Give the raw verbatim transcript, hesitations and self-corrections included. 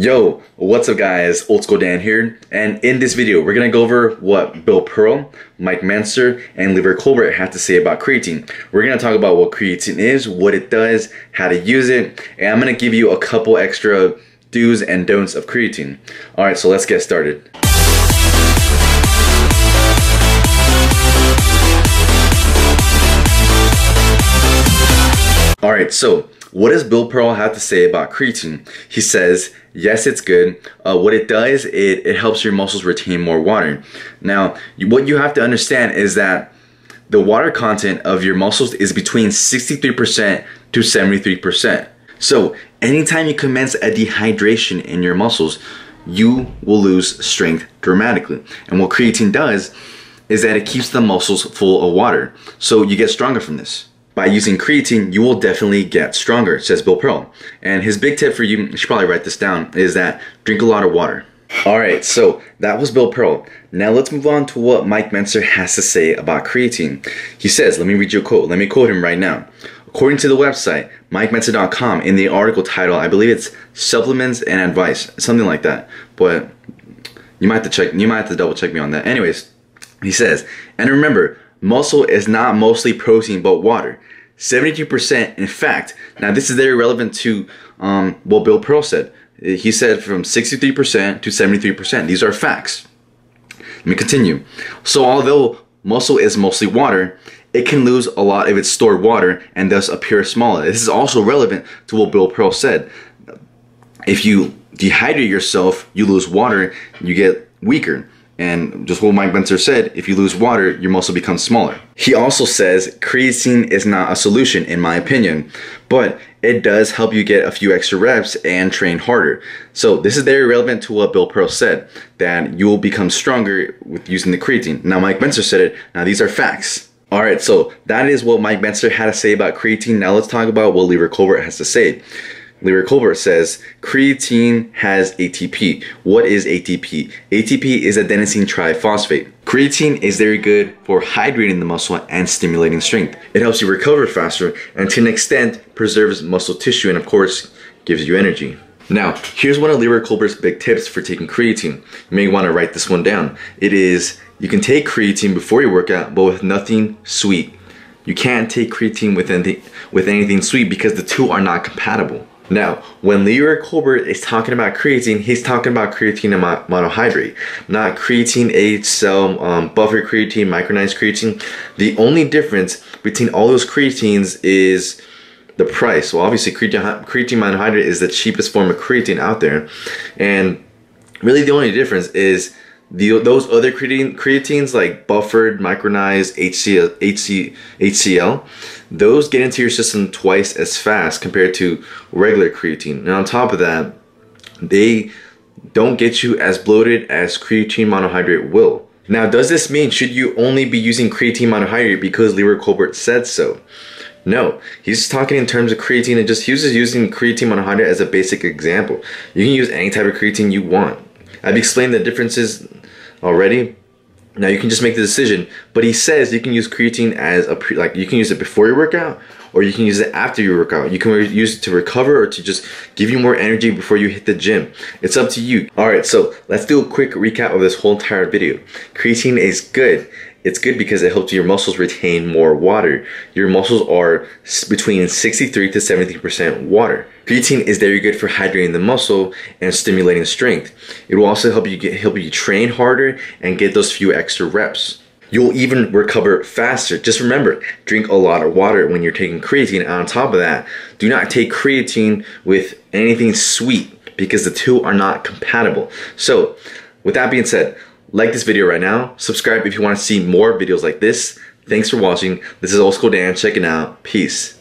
Yo, what's up guys, Old School Dan here, and in this video we're gonna go over what Bill Pearl, Mike Mentzer, and Leroy Colbert have to say about creatine. We're gonna talk about what creatine is, what it does, how to use it, and I'm gonna give you a couple extra do's and don'ts of creatine. Alright, so let's get started. Alright, so what does Bill Pearl have to say about creatine? He says, yes, it's good. Uh, what it does, it, it helps your muscles retain more water. Now, you, what you have to understand is that the water content of your muscles is between sixty-three percent to seventy-three percent. So anytime you commence a dehydration in your muscles, you will lose strength dramatically. And what creatine does is that it keeps the muscles full of water. So you get stronger from this. By using creatine, you will definitely get stronger, says Bill Pearl. And his big tip for you, you should probably write this down, is that drink a lot of water. Alright, so that was Bill Pearl. Now let's move on to what Mike Mentzer has to say about creatine. He says, let me read you a quote. Let me quote him right now. According to the website, mike mentzer dot com, in the article title, I believe it's Supplements and Advice, something like that. But you might have to check, you might have to double check me on that. Anyways, he says, and remember, muscle is not mostly protein but water. seventy-two percent in fact. Now this is very relevant to um, what Bill Pearl said. He said from sixty-three percent to seventy-three percent. These are facts. Let me continue. So although muscle is mostly water, it can lose a lot of its stored water and thus appear smaller. This is also relevant to what Bill Pearl said. If you dehydrate yourself, you lose water, you get weaker. And just what Mike Mentzer said, if you lose water, your muscle becomes smaller. He also says, creatine is not a solution, in my opinion, but it does help you get a few extra reps and train harder. So this is very relevant to what Bill Pearl said, that you will become stronger with using the creatine. Now Mike Mentzer said it, now these are facts. Alright, so that is what Mike Mentzer had to say about creatine. Now let's talk about what Leroy Colbert has to say. Leroy Colbert says, creatine has A T P. What is A T P? A T P is adenosine triphosphate. Creatine is very good for hydrating the muscle and stimulating strength. It helps you recover faster and to an extent preserves muscle tissue and of course gives you energy. Now, here's one of Leroy Colbert's big tips for taking creatine. You may want to write this one down. It is, you can take creatine before your workout but with nothing sweet. You can't take creatine with anything, with anything sweet because the two are not compatible. Now, when Leroy Colbert is talking about creatine, he's talking about creatine and monohydrate, not creatine eight cell, um, buffer creatine, micronized creatine. The only difference between all those creatines is the price. Well, obviously creatine, creatine monohydrate is the cheapest form of creatine out there. And really the only difference is the, those other creatine, creatines like buffered, micronized, H C L, H C, H C L, those get into your system twice as fast compared to regular creatine. And on top of that, they don't get you as bloated as creatine monohydrate will. Now, does this mean should you only be using creatine monohydrate because Leroy Colbert said so? No, he's talking in terms of creatine and just he was just using creatine monohydrate as a basic example. You can use any type of creatine you want. I've explained the differences already. Now you can just make the decision, but he says you can use creatine as a pre, like you can use it before your workout or you can use it after your workout. You can use it to recover or to just give you more energy before you hit the gym. It's up to you. Alright, so let's do a quick recap of this whole entire video. Creatine is good. It's good because it helps your muscles retain more water. Your muscles are between sixty-three to seventy-three percent water. Creatine is very good for hydrating the muscle and stimulating strength. It will also help you get, help you train harder and get those few extra reps. You'll even recover faster. Just remember, drink a lot of water when you're taking creatine. And on top of that, do not take creatine with anything sweet because the two are not compatible. So, with that being said, like this video right now, subscribe if you want to see more videos like this. Thanks for watching. This is Old School Dan checking out. Peace.